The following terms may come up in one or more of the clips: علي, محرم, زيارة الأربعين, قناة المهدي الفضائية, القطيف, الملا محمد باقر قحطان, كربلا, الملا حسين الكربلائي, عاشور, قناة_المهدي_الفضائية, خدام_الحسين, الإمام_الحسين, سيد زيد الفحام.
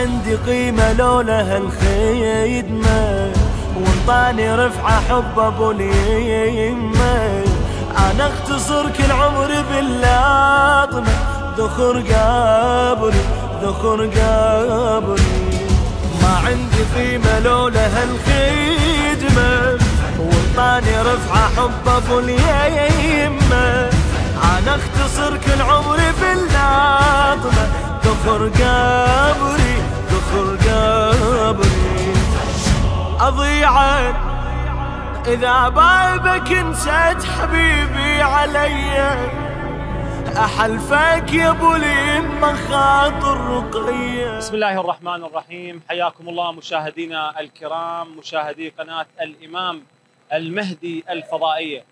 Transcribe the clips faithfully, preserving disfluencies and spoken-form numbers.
عندي قيمة لولا هالخيمة، وانطاني رفعة حب ابو اليمة. انا اختصر كل عمري باللاطمة، ذخر قبري ذخر قبري. ما عندي قيمة لولا هالخدمة، وانطاني رفعة حب ابو اليمة. انا اختصر كل عمري باللاطمة، ذخر قبري ذخر قبري. أضيعت إذا بابك نسيت حبيبي علي، أحلفك يا أبو اليمة خاطر رقية. بسم الله الرحمن الرحيم، حياكم الله مشاهدينا الكرام، مشاهدي قناة الإمام المهدي الفضائية،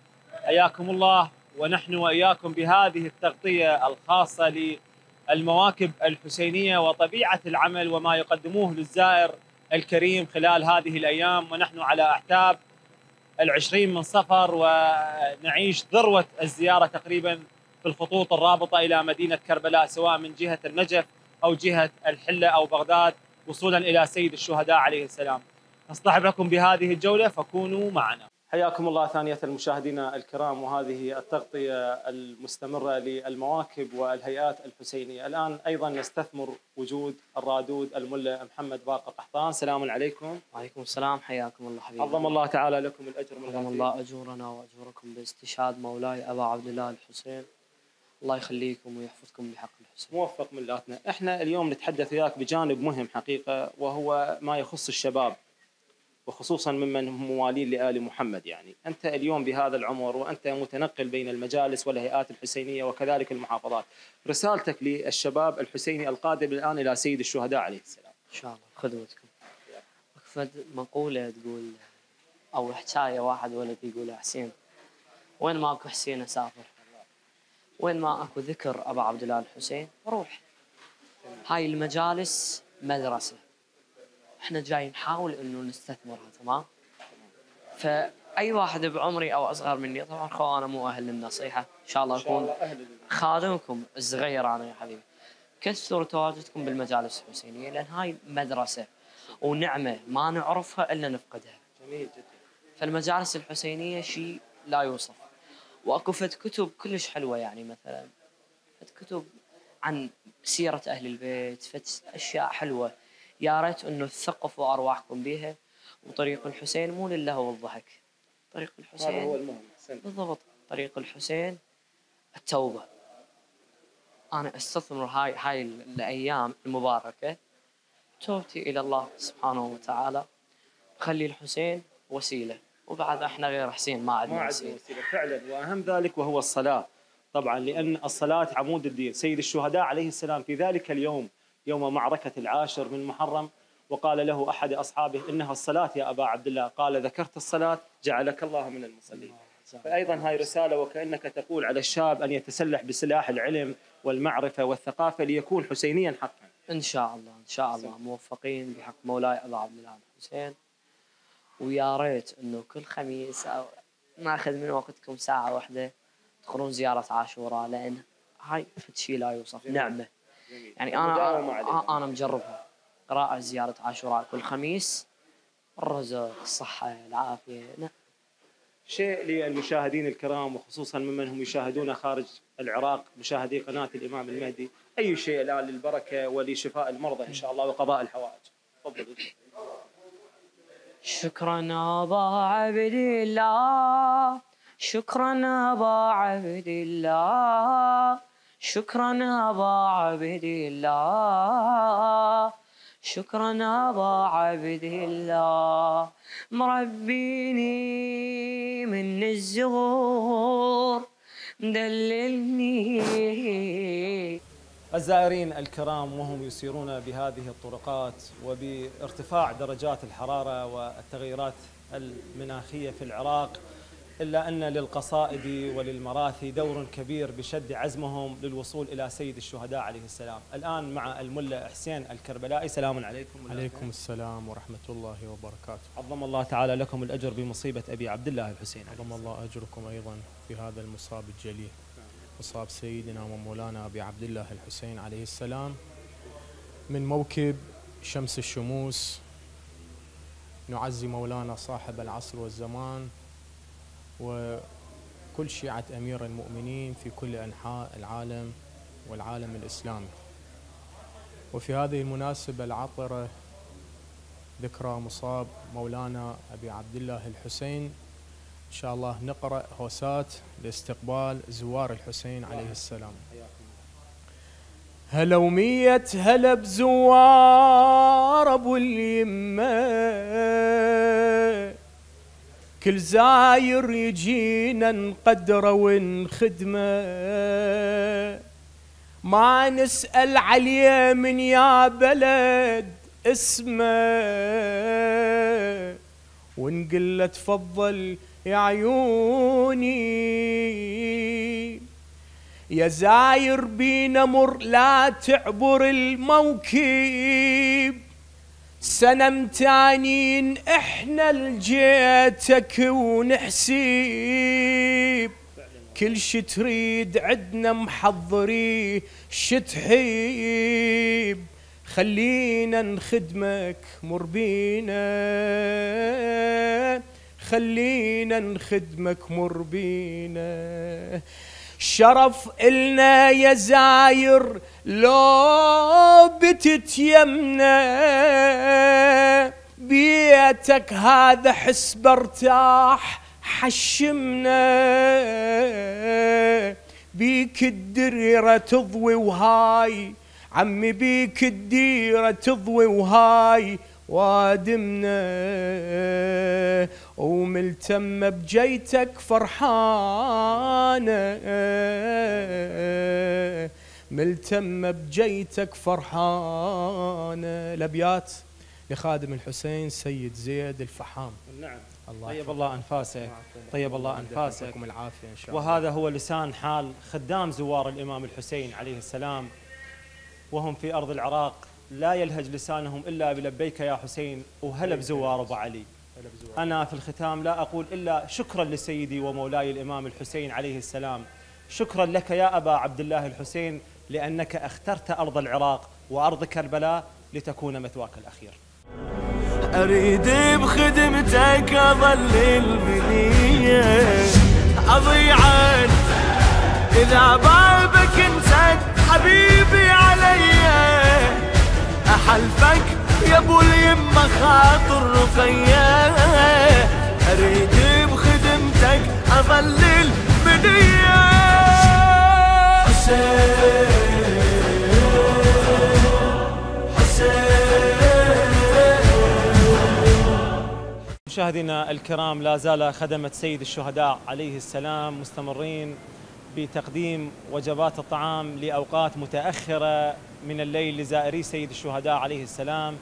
حياكم الله ونحن وإياكم بهذه التغطية الخاصة للمواكب الحسينية وطبيعة العمل وما يقدموه للزائر الكريم خلال هذه الأيام. ونحن على أعتاب العشرين من صفر، ونعيش ذروة الزيارة تقريبا في الخطوط الرابطة إلى مدينة كربلاء، سواء من جهة النجف أو جهة الحلة أو بغداد، وصولا إلى سيد الشهداء عليه السلام. نصطحبكم بهذه الجولة فكونوا معنا. حياكم الله ثانية المشاهدين الكرام، وهذه التغطية المستمرة للمواكب والهيئات الحسينية. الآن أيضا نستثمر وجود الرادود الملا محمد باقر قحطان. سلام عليكم. وعليكم السلام، حياكم الله حبيبي. عظم الله تعالى لكم الأجر من عظم الله أجورنا وأجوركم باستشهاد مولاي أبا عبد الله الحسين، الله يخليكم ويحفظكم بحق الحسين. موفق ملاتنا. احنا اليوم نتحدث وياك بجانب مهم حقيقة، وهو ما يخص الشباب، وخصوصا ممن هم موالين لآل محمد. يعني أنت اليوم بهذا العمر وأنت متنقل بين المجالس والهيئات الحسينية وكذلك المحافظات، رسالتك للشباب الحسيني القادم الآن إلى سيد الشهداء عليه السلام. إن شاء الله خدمتكم. أكفد مقولة تقول أو حكاية واحد ولد يقول حسين، وين ما أكو حسين أسافر، وين ما أكو ذكر أبا عبد الله الحسين أروح. هاي المجالس مدرسة، احنا جاي نحاول انه نستثمرها، تمام؟ فاي واحد بعمري او اصغر مني، طبعا خو انا مو اهل للنصيحه، ان شاء الله اكون خادمكم الصغير انا يا حبيبي. كثروا تواجدكم بالمجالس الحسينيه، لان هاي مدرسه ونعمه ما نعرفها الا نفقدها. جميل جدا. فالمجالس الحسينيه شيء لا يوصف، واكو فد كتب كلش حلوه، يعني مثلا فد كتب عن سيره اهل البيت، فد اشياء حلوه، يا ريت انه تثقفوا ارواحكم بها. وطريق الحسين مو للهو والضحك، طريق الحسين هذا هو المهم. بالضبط، طريق الحسين التوبه. انا استثمر هاي هاي الايام المباركه توبتي الى الله سبحانه وتعالى، خلي الحسين وسيله، وبعد احنا غير حسين ما عندنا وسيله. وسيله فعلا، واهم ذلك وهو الصلاه طبعا، لان الصلاه عمود الدين. سيد الشهداء عليه السلام في ذلك اليوم، يوم معركة العاشر من محرم، وقال له أحد أصحابه إنها الصلاة يا أبا عبد الله، قال ذكرت الصلاة جعلك الله من المصلين. فأيضا هاي رسالة، وكأنك تقول على الشاب أن يتسلح بسلاح العلم والمعرفة والثقافة ليكون حسينيا حقا. إن شاء الله إن شاء الله موفقين بحق مولاي أبا عبد الله الحسين. ويا ريت أنه كل خميس أو ناخذ من وقتكم ساعة واحدة تدخلون زيارة عاشوراء، لأن هاي شيء لا يوصف، نعمة. يعني أنا أنا مجربها، قراءة زيارة عاشوراء كل خميس، الرزق، الصحة، العافية. لا شيء للمشاهدين الكرام، وخصوصا ممن هم يشاهدون خارج العراق، مشاهدي قناة الإمام المهدي، أي شيء الآن للبركة ولشفاء المرضى إن شاء الله وقضاء الحوائج. تفضل. شكرا أبا عبد الله، شكرا أبا عبد الله، شكراً أبا عبد الله، شكراً أبا عبد الله، مربيني من الزغور مدللني. الزائرين الكرام وهم يسيرون بهذه الطرقات، وبارتفاع درجات الحرارة والتغيرات المناخية في العراق، إلا أن للقصائد وللمراثي دور كبير بشد عزمهم للوصول إلى سيد الشهداء عليه السلام. الآن مع الملا حسين الكربلائي. سلام عليكم. عليكم السلام ورحمة الله وبركاته. عظم الله تعالى لكم الأجر بمصيبة أبي عبد الله الحسين. عظم الله أجركم أيضا في هذا المصاب الجليل، مصاب سيدنا ومولانا أبي عبد الله الحسين عليه السلام، من موكب شمس الشموس، نعزي مولانا صاحب العصر والزمان وكل شيعة أمير المؤمنين في كل أنحاء العالم والعالم الإسلامي. وفي هذه المناسبة العطرة ذكرى مصاب مولانا أبي عبد الله الحسين، إن شاء الله نقرأ هوسات لاستقبال زوار الحسين عليه السلام. هلومية هلا بزوار أبو اليمة، كل زاير يجينا نقدره ونخدمه، ما نسأل عليه من يا بلد اسمه، ونقله تفضل يا عيوني يا زاير بينا مر، لا تعبر الموكب سنة متانين احنا لجيتك ونحسيب، كل شي تريد عدنا محضري شي تحيب، خلينا نخدمك مر بينا، خلينا نخدمك مر بينا، شرف إلنا يا زاير لو بتتيمنا، بيتك هذا حسب ارتاح حشمنا، بيك الديرة تضوي وهاي عمي، بيك الديرة تضوي وهاي وادمنا، وملتمة بجيتك فرحانة، ملتمة بجيتك فرحانة. الأبيات لخادم الحسين سيد زيد الفحام. نعم. الله طيب الله أنفاسك، طيب الله أنفاسك العافية إن شاء الله. وهذا هو لسان حال خدام زوار الإمام الحسين عليه السلام وهم في أرض العراق، لا يلهج لسانهم إلا بلبيك يا حسين وهلا بزوار أبو علي. أنا في الختام لا أقول إلا شكرا لسيدي ومولاي الإمام الحسين عليه السلام، شكرا لك يا أبا عبد الله الحسين لأنك اخترت أرض العراق وأرض كربلاء لتكون مثواك الأخير. أريد بخدمتك أظل البنية أضيعا، إذا بابك انت حبيبي علي، أحلفك يا أبو اليمة خاطر رقية، أريد بخدمتك أظل البنية. حسين حسين. مشاهدينا الكرام، لا زال خدمة سيد الشهداء عليه السلام مستمرين بتقديم وجبات الطعام لأوقات متأخرة من الليل لزائري سيد الشهداء عليه السلام.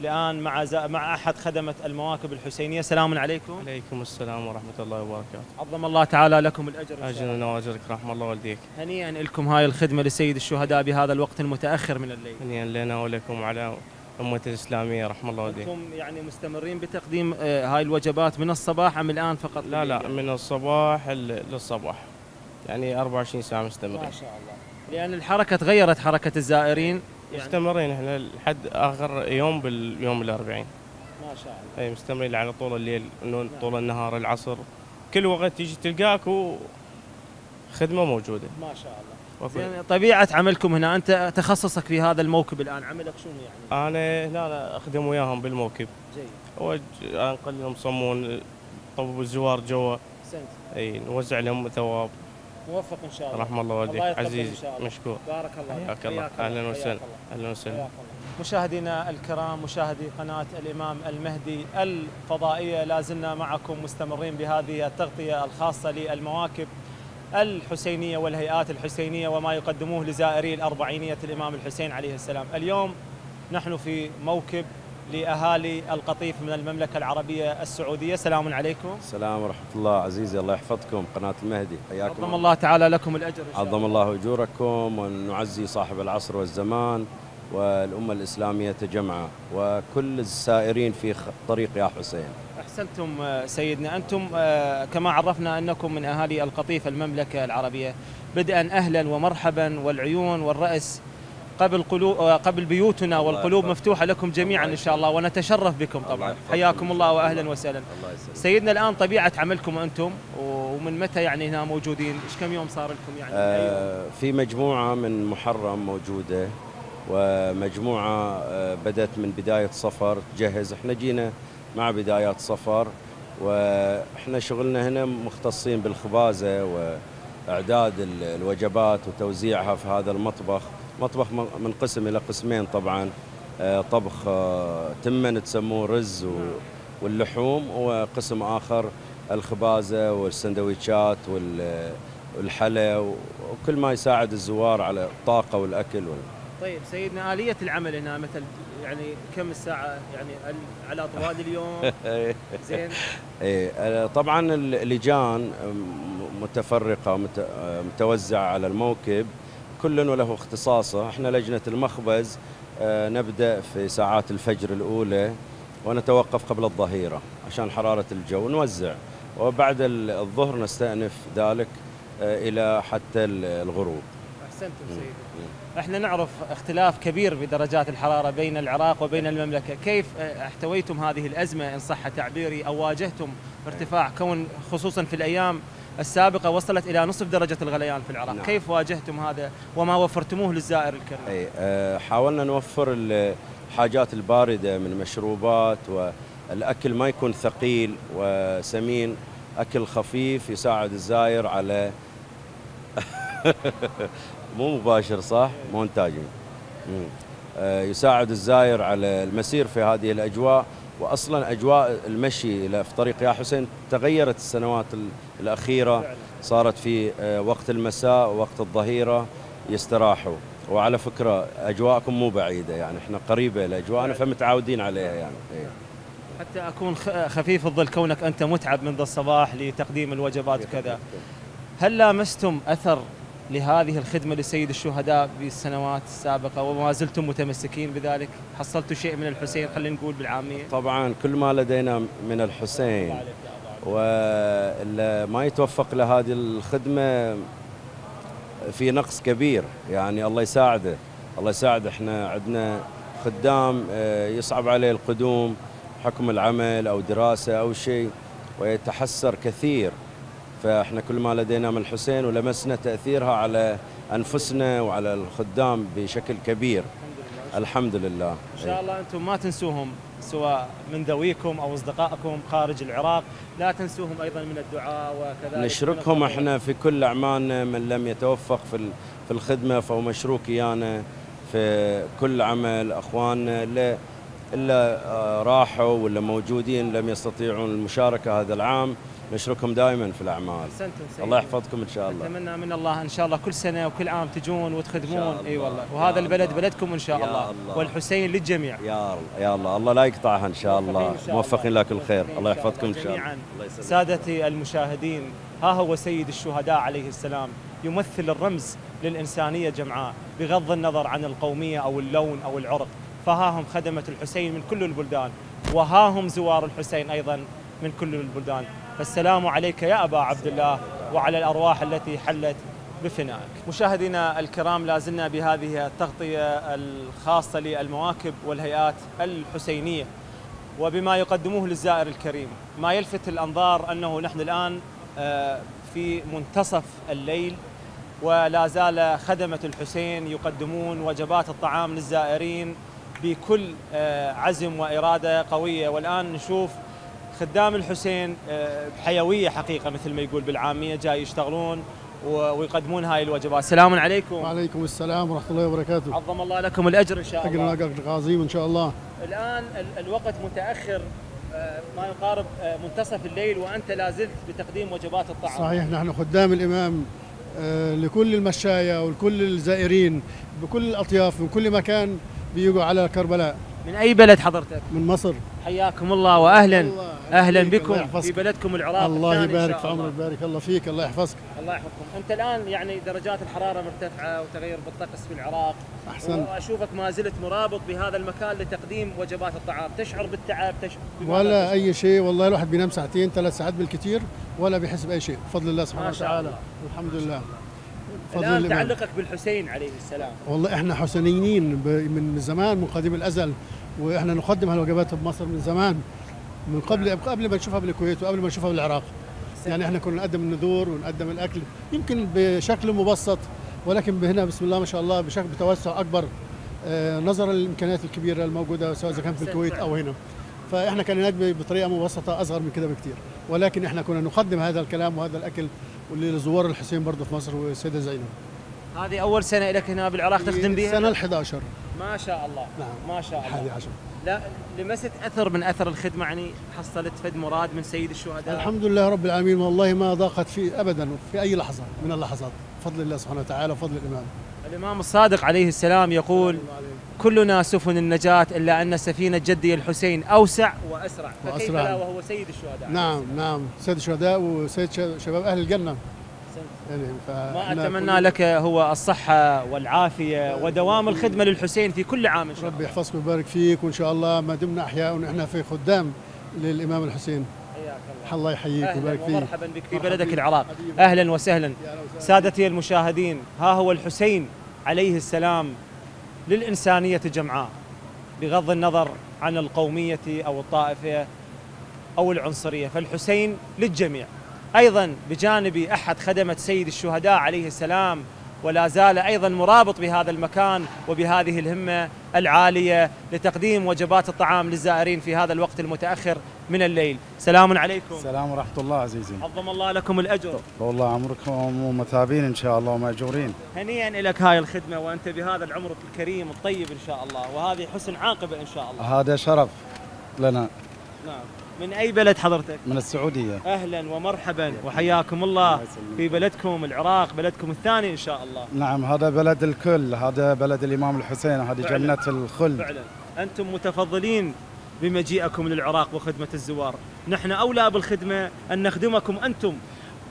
الآن مع مع أحد خدمة المواكب الحسينية. السلام عليكم. عليكم السلام ورحمة الله وبركاته. عظم الله تعالى لكم الأجر. أجرنا وأجرك، رحم الله والديك. هنيئا لكم هاي الخدمة لسيد الشهداء بهذا الوقت المتأخر من الليل. هنيئا لنا ولكم وعلى أمة الإسلامية، رحم الله والديك. أنتم يعني مستمرين بتقديم هاي الوجبات من الصباح أم الآن فقط؟ لا لا، من الصباح للصباح، يعني أربعة وعشرين ساعة مستمرين. ما شاء الله. لأن الحركة تغيرت، حركة الزائرين يعني مستمرين احنا لحد آخر يوم باليوم الأربعين. ما شاء الله. أي مستمرين على طول الليل، نعم. طول النهار، العصر، كل وقت تيجي تلقاك وخدمة موجودة. ما شاء الله. يعني طبيعة عملكم هنا، أنت تخصصك في هذا الموكب الآن، عملك شنو يعني؟ أنا هنا أخدم وياهم بالموكب. جيد. أنقل لهم صمون، طبب الزوار جوا. أحسنت. أي نوزع لهم ثواب. موفق ان شاء الله، رحم الله والديك عزيزي، مشكور، بارك الله فيك. اهلا وسهلا. اهلا وسهلا مشاهدينا الكرام، مشاهدي قناه الامام المهدي الفضائيه، لا زلنا معكم مستمرين بهذه التغطيه الخاصه للمواكب الحسينيه والهيئات الحسينيه وما يقدموه لزائري الاربعينيه الامام الحسين عليه السلام. اليوم نحن في موكب لأهالي القطيف من المملكة العربية السعودية. سلام عليكم. السلام ورحمة الله عزيزي، الله يحفظكم قناة المهدي، حياكم. عظم الله تعالى لكم الأجر. عظم الله أجوركم، ونعزي صاحب العصر والزمان والأمة الإسلامية تجمعا وكل السائرين في طريق يا حسين. أحسنتم سيدنا. أنتم كما عرفنا أنكم من أهالي القطيف المملكة العربية، بدءا أهلا ومرحبا والعيون والرأس قبل قلوب قبل بيوتنا، والقلوب مفتوحة لكم جميعا إن شاء الله، ونتشرف بكم طبعا. حياكم الله وأهلا وسهلا. سيدنا الآن طبيعة عملكم أنتم ومن متى يعني هنا موجودين؟ إيش كم يوم صار لكم يعني؟ آه في مجموعة من محرم موجودة، ومجموعة بدأت من بداية صفر تجهز. احنا جينا مع بدايات صفر، واحنا شغلنا هنا مختصين بالخبازة وإعداد الوجبات وتوزيعها في هذا المطبخ. مطبخ منقسم إلى قسمين طبعا، طبخ تمن تسموه رز واللحوم، وقسم آخر الخبازة والسندويتشات والحلى وكل ما يساعد الزوار على الطاقة والأكل. طيب سيدنا آلية العمل هنا مثل يعني كم الساعة يعني على طوال اليوم؟ زين. ايه طبعا اللجان متفرقة متوزعة على الموكب، كل وله اختصاصه. احنا لجنة المخبز نبدأ في ساعات الفجر الأولى ونتوقف قبل الظهيرة عشان حرارة الجو، نوزع، وبعد الظهر نستأنف ذلك إلى حتى الغروب. أحسنتم سيدي. احنا نعرف اختلاف كبير بدرجات الحرارة بين العراق وبين المملكة، كيف احتويتم هذه الأزمة إن صح تعبيري، أو واجهتم ارتفاع كون خصوصا في الأيام السابقة وصلت إلى نصف درجة الغليان في العراق؟ نعم. كيف واجهتم هذا وما وفرتموه للزائر الكريم؟ أي اه حاولنا نوفر الحاجات الباردة من مشروبات، والأكل ما يكون ثقيل وسمين، أكل خفيف يساعد الزائر على مو مباشر صح؟ مونتاجي. اه يساعد الزائر على المسير في هذه الأجواء، وأصلا أجواء المشي في طريق يا حسين تغيرت السنوات الأخيرة، صارت في وقت المساء ووقت الظهيرة يستراحوا. وعلى فكرة أجواءكم مو بعيدة، يعني احنا قريبة لأجواءنا فمتعودين عليها يعني. حتى أكون خفيف الظل كونك أنت متعب منذ الصباح لتقديم الوجبات وكذا، هل لامستم أثر لهذه الخدمة لسيد الشهداء بالسنوات السابقة وما زلتم متمسكين بذلك؟ حصلتوا شيء من الحسين خلينا نقول بالعامية؟ طبعا كل ما لدينا من الحسين، وما يتوفق لهذه الخدمة في نقص كبير يعني. الله يساعده الله يساعده. احنا عندنا خدام يصعب عليه القدوم حكم العمل أو دراسة أو شيء ويتحسر كثير، فاحنا كل ما لدينا من الحسين ولمسنا تأثيرها على أنفسنا وعلى الخدام بشكل كبير. الحمد لله. إن شاء الله أنتم ما تنسوهم، سواء من ذويكم أو أصدقائكم خارج العراق، لا تنسوهم أيضا من الدعاء وكذلك نشركهم احنا في كل أعمالنا. من لم يتوفق في الخدمة فهو مشروك إيانا في كل عمل. أخواننا اللي, اللي راحوا ولا موجودين لم يستطيعون المشاركة هذا العام، نشركم دائما في الاعمال. الله يحفظكم ان شاء الله. اتمنى من الله ان شاء الله كل سنه وكل عام تجون وتخدمون. اي أيوة والله. وهذا البلد الله. بلدكم ان شاء الله. الله والحسين للجميع يا الله. يا الله الله لا يقطعها ان شاء الله. موفقين لك الخير. الله يحفظكم ان شاء الله جميعا. سادتي المشاهدين، ها هو سيد الشهداء عليه السلام يمثل الرمز للانسانيه جمعاء بغض النظر عن القوميه او اللون او العرق، فها هم خدمه الحسين من كل البلدان، وها هم زوار الحسين ايضا من كل البلدان. السلام عليك يا أبا عبد الله وعلى الأرواح التي حلت بفنائك. مشاهدينا الكرام، لازلنا بهذه التغطية الخاصة للمواكب والهيئات الحسينية وبما يقدموه للزائر الكريم. ما يلفت الأنظار أنه نحن الآن في منتصف الليل، ولا زال خدمة الحسين يقدمون وجبات الطعام للزائرين بكل عزم وإرادة قوية. والآن نشوف خدام الحسين بحيوية حقيقة مثل ما يقول بالعامية، جاي يشتغلون ويقدمون هاي الوجبات. السلام عليكم. وعليكم السلام ورحمة الله وبركاته. عظم الله لكم الأجر إن شاء الله. أجرنا أجر عظيم إن شاء الله. الآن الوقت متأخر ما يقارب منتصف الليل، وأنت لازلت بتقديم وجبات الطعام. صحيح، نحن خدام الإمام لكل المشاية ولكل الزائرين بكل الأطياف من كل مكان بيجوا على كربلاء. من أي بلد حضرتك؟ من مصر. حياكم الله وأهلا. الله أهلا بكم في بلدكم العراق. الله يبارك في عمرك، بارك الله فيك. الله يحفظك. الله يحفظكم. أنت الآن يعني درجات الحرارة مرتفعة وتغير بالطقس في العراق. أحسن. وأشوفك ما زلت مرابط بهذا المكان لتقديم وجبات الطعام، تشعر بالتعب؟ تشعر ولا تشعر؟ أي شيء والله. الواحد بينام ساعتين ثلاث ساعات بالكثير ولا بيحس بأي شيء بفضل الله سبحانه وتعالى. الحمد لله. بفضل الإمام. الآن تعلقك بالحسين عليه السلام؟ والله إحنا حسينيين من زمان، من قديم الأزل، وإحنا نقدم هالوجبات بمصر من زمان، من قبل قبل ما نشوفها بالكويت وقبل ما نشوفها بالعراق. يعني إحنا كنا نقدم النذور ونقدم الأكل يمكن بشكل مبسط، ولكن هنا بسم الله ما شاء الله بشكل بتوسع أكبر نظرا للإمكانيات الكبيرة الموجودة سواء إذا كان في الكويت أو هنا. فإحنا كنا نقدم بطريقة مبسطة أصغر من كده بكتير، ولكن إحنا كنا نقدم هذا الكلام وهذا الأكل لزوار الحسين برضه في مصر والسيدة زينب. هذه أول سنة لك هنا بالعراق تخدم بها؟ السنة الحادية عشرة. ما شاء الله. نعم ما شاء الله. الحادية عشرة. لا لمست أثر من أثر الخدمة، يعني حصلت فد مراد من سيد الشهداء؟ الحمد لله رب العالمين، والله ما ضاقت في أبدا في أي لحظة من اللحظات، بفضل الله سبحانه وتعالى وفضل الإمام. الإمام الصادق عليه السلام يقول كلنا سفن النجاة إلا أن سفينة جدي الحسين أوسع وأسرع، فكيف لا وهو سيد الشهداء؟ نعم نعم سيد الشهداء وسيد شباب أهل الجنة. يعني ما أتمنى لك هو الصحة والعافية ودوام الخدمة للحسين في كل عام إن شاء الله. ربي يحفظك ويبارك فيك، وإن شاء الله ما دمنا أحياء ونحن في خدام للإمام الحسين. حياك الله. الله يحييك ويبارك فيك. مرحبا بك في بلدك العراق. أهلا وسهلا. سادتي المشاهدين، ها هو الحسين عليه السلام للإنسانية جمعاء، بغض النظر عن القومية أو الطائفة أو العنصرية، فالحسين للجميع. أيضا بجانبي أحد خدمة سيد الشهداء عليه السلام ولا زال أيضا مرابط بهذا المكان وبهذه الهمة العالية لتقديم وجبات الطعام للزائرين في هذا الوقت المتأخر من الليل. سلام عليكم. السلام ورحمة الله عزيزي. عظم الله لكم الأجر. والله عمركم ومثابين إن شاء الله ومأجورين. هنيئا لك هاي الخدمة وأنت بهذا العمر الكريم الطيب إن شاء الله، وهذه حسن عاقبة إن شاء الله. هذا شرف لنا. نعم. من أي بلد حضرتك؟ من السعودية. أهلا ومرحبا وحياكم الله في بلدكم العراق، بلدكم الثاني إن شاء الله. نعم هذا بلد الكل، هذا بلد الإمام الحسين، هذه جنة الخلد. فعلا أنتم متفضلين بمجيئكم للعراق وخدمة الزوار. نحن أولى بالخدمة أن نخدمكم أنتم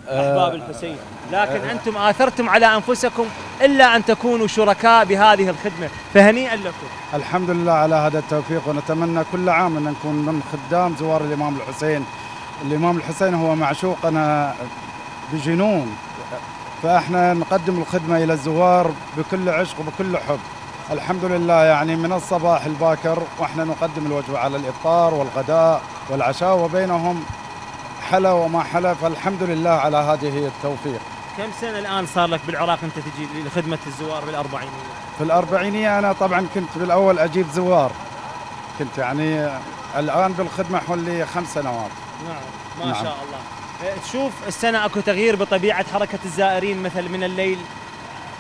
أحباب الحسين، لكن أنتم آثرتم على أنفسكم إلا أن تكونوا شركاء بهذه الخدمة، فهنيئا لكم. الحمد لله على هذا التوفيق، ونتمنى كل عام أن نكون من خدام زوار الإمام الحسين. الإمام الحسين هو معشوقنا بجنون، فإحنا نقدم الخدمة إلى الزوار بكل عشق وبكل حب. الحمد لله يعني من الصباح الباكر وإحنا نقدم الوجبة على الإفطار والغداء والعشاء، وبينهم حلا وما حلا، فالحمد لله على هذه التوفيق. كم سنة الآن صار لك بالعراق أنت تجي لخدمة الزوار بالأربعينية؟ في الأربعينية أنا طبعا كنت بالأول أجيب زوار، كنت يعني الآن بالخدمة حوالي خمس سنوات. نعم ما نعم. شاء الله. تشوف السنة أكو تغيير بطبيعة حركة الزائرين، مثل من الليل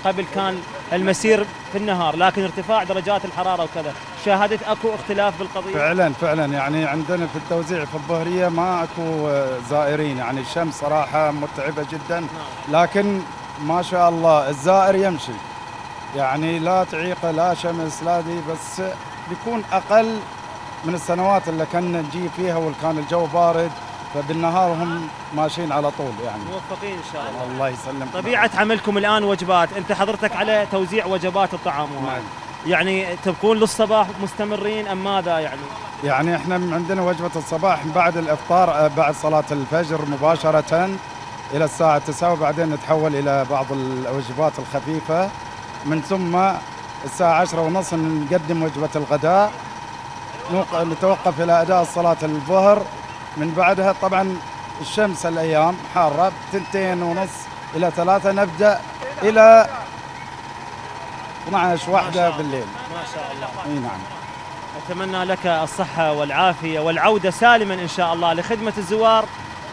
قبل كان المسير في النهار، لكن ارتفاع درجات الحرارة وكذا، شاهدت اكو اختلاف بالقضية؟ فعلا فعلا يعني عندنا في التوزيع في الظهرية ما اكو زائرين، يعني الشمس صراحة متعبة جدا، لكن ما شاء الله الزائر يمشي، يعني لا تعيق لا شمس لا دي، بس بيكون اقل من السنوات اللي كنا نجي فيها وكان الجو بارد، فبالنهار هم ماشيين على طول يعني. موفقين ان شاء الله. الله يسلمك. طبيعة عملكم الان وجبات، انت حضرتك على توزيع وجبات الطعام وهذا، يعني تبقون للصباح مستمرين ام ماذا يعني؟ يعني احنا عندنا وجبة الصباح بعد الافطار بعد صلاة الفجر مباشرة الى الساعة تسعة، وبعدين نتحول الى بعض الوجبات الخفيفة، من ثم الساعة عشرة وثلاثين نقدم وجبة الغداء، نتوقف الى اداء صلاة الظهر، من بعدها طبعا الشمس الايام حاره بتنتين ونص الى ثلاثه نبدا الى اثنعش واحده بالليل. ما شاء الله. اي نعم. اتمنى لك الصحه والعافيه والعوده سالما ان شاء الله لخدمه الزوار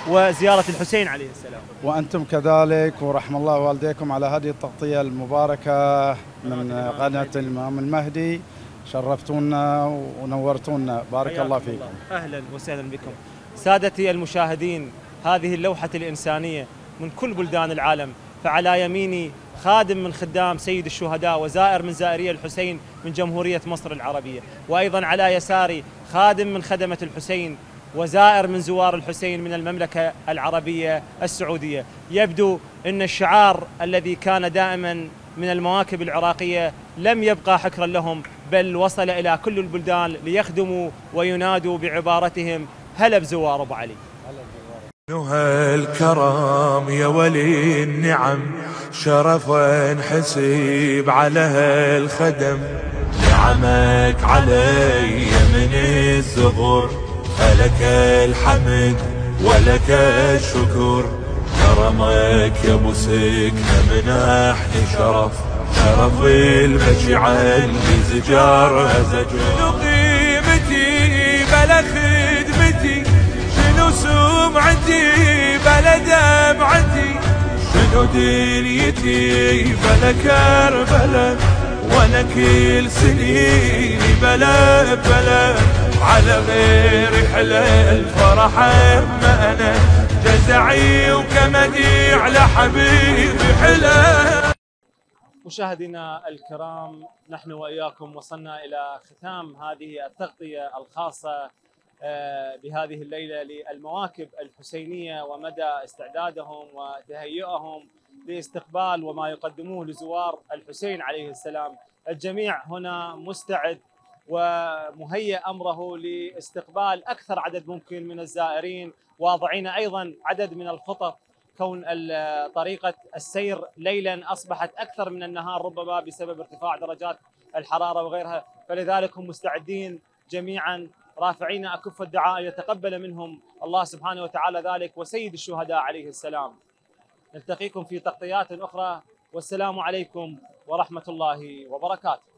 وزياره الحسين عليه السلام. وانتم كذلك، ورحم الله والديكم على هذه التغطيه المباركه من قناه الامام المهدي. شرفتونا ونورتونا، بارك الله فيكم. الله. اهلا وسهلا بكم. سادتي المشاهدين، هذه اللوحة الإنسانية من كل بلدان العالم، فعلى يميني خادم من خدام سيد الشهداء وزائر من زائري الحسين من جمهورية مصر العربية، وأيضا على يساري خادم من خدمة الحسين وزائر من زوار الحسين من المملكة العربية السعودية. يبدو أن الشعار الذي كان دائما من المواكب العراقية لم يبقى حكرا لهم، بل وصل إلى كل البلدان ليخدموا وينادوا بعبارتهم: هلا بزوار ابو علي. نهى الكرام يا ولي النعم، شرفا حسيب على هالخدم نعمك علي من الزغر، فلك الحمد ولك الشكر. كرمك يا ابو سكنة منحني شرف، شرف المشي عن زجار زجر. شنو قيمتي بلا خدمتي، شنو سمعتي بلا دمعتي، شنو دنيتي بلا كربلة، وانا كل سنيني بلا بلا. على غير حلا الفرح اما انا، جزعي وكمدي على حبيبي حلا. مشاهدينا الكرام، نحن واياكم وصلنا الى ختام هذه التغطية الخاصة بهذه الليلة للمواكب الحسينية ومدى استعدادهم وتهيئهم لاستقبال وما يقدموه لزوار الحسين عليه السلام. الجميع هنا مستعد ومهيئ أمره لاستقبال أكثر عدد ممكن من الزائرين، واضعين أيضا عدد من الخطط، كون طريقة السير ليلا أصبحت أكثر من النهار ربما بسبب ارتفاع درجات الحرارة وغيرها، فلذلك هم مستعدين جميعا رافعين أكف الدعاء يتقبل منهم الله سبحانه وتعالى ذلك وسيد الشهداء عليه السلام. نلتقيكم في تغطيات أخرى، والسلام عليكم ورحمة الله وبركاته.